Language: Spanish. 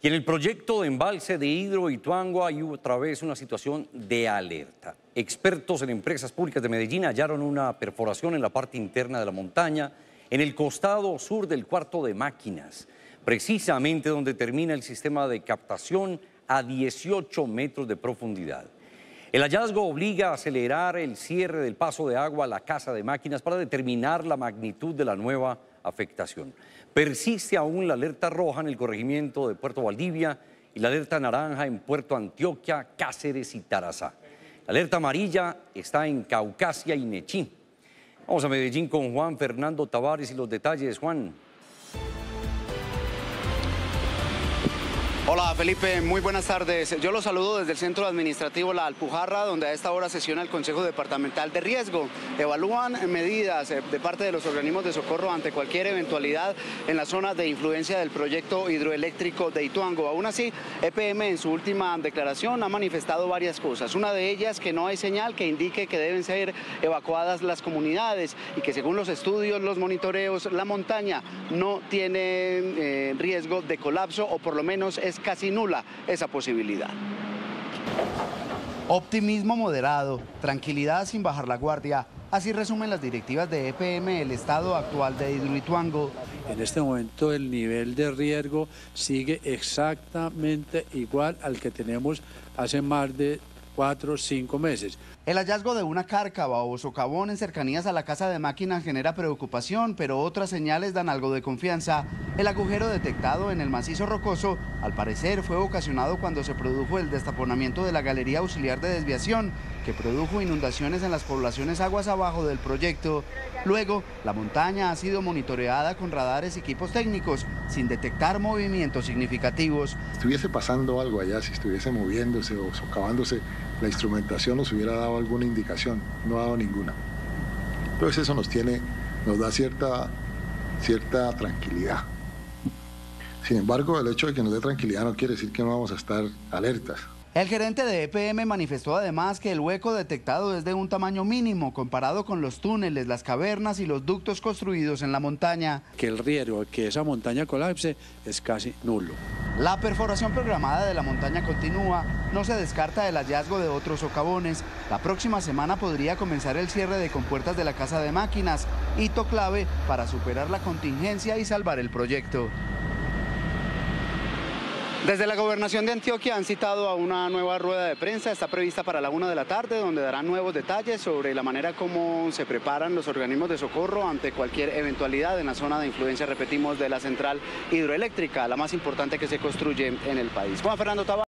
Y en el proyecto de embalse de Hidroituango hay otra vez una situación de alerta. Expertos en empresas públicas de Medellín hallaron una perforación en la parte interna de la montaña, en el costado sur del cuarto de máquinas, precisamente donde termina el sistema de captación a 18 metros de profundidad. El hallazgo obliga a acelerar el cierre del paso de agua a la casa de máquinas para determinar la magnitud de la nueva afectación. Persiste aún la alerta roja en el corregimiento de Puerto Valdivia y la alerta naranja en Puerto Antioquia, Cáceres y Tarazá. La alerta amarilla está en Caucasia y Nechí. Vamos a Medellín con Juan Fernando Tabares y los detalles, Juan. Hola Felipe, muy buenas tardes. Yo los saludo desde el Centro Administrativo La Alpujarra, donde a esta hora sesiona el Consejo Departamental de Riesgo. Evalúan medidas de parte de los organismos de socorro ante cualquier eventualidad en la zona de influencia del proyecto hidroeléctrico de Ituango. Aún así, EPM en su última declaración ha manifestado varias cosas. Una de ellas, que no hay señal que indique que deben ser evacuadas las comunidades y que según los estudios, los monitoreos, la montaña no tiene riesgo de colapso, o por lo menos es casi nula esa posibilidad. Optimismo moderado, tranquilidad sin bajar la guardia. Así resumen las directivas de EPM el estado actual de Hidroituango. En este momento el nivel de riesgo sigue exactamente igual al que tenemos hace más de 4 o 5 meses. El hallazgo de una cárcava o socavón en cercanías a la casa de máquinas genera preocupación, pero otras señales dan algo de confianza. El agujero detectado en el macizo rocoso, al parecer, fue ocasionado cuando se produjo el destaponamiento de la Galería Auxiliar de Desviación, que produjo inundaciones en las poblaciones aguas abajo del proyecto. Luego, la montaña ha sido monitoreada con radares y equipos técnicos, sin detectar movimientos significativos. Si estuviese pasando algo allá, si estuviese moviéndose o socavándose, la instrumentación nos hubiera dado alguna indicación, no ha dado ninguna. Entonces eso nos da cierta tranquilidad. Sin embargo, el hecho de que nos dé tranquilidad no quiere decir que no vamos a estar alertas. El gerente de EPM manifestó además que el hueco detectado es de un tamaño mínimo comparado con los túneles, las cavernas y los ductos construidos en la montaña. Que el riesgo de que esa montaña colapse es casi nulo. La perforación programada de la montaña continúa, no se descarta el hallazgo de otros socavones. La próxima semana podría comenzar el cierre de compuertas de la casa de máquinas, hito clave para superar la contingencia y salvar el proyecto. Desde la Gobernación de Antioquia han citado a una nueva rueda de prensa, está prevista para la 1 de la tarde, donde darán nuevos detalles sobre la manera como se preparan los organismos de socorro ante cualquier eventualidad en la zona de influencia, repetimos, de la central hidroeléctrica, la más importante que se construye en el país. Juan Fernando Tabares.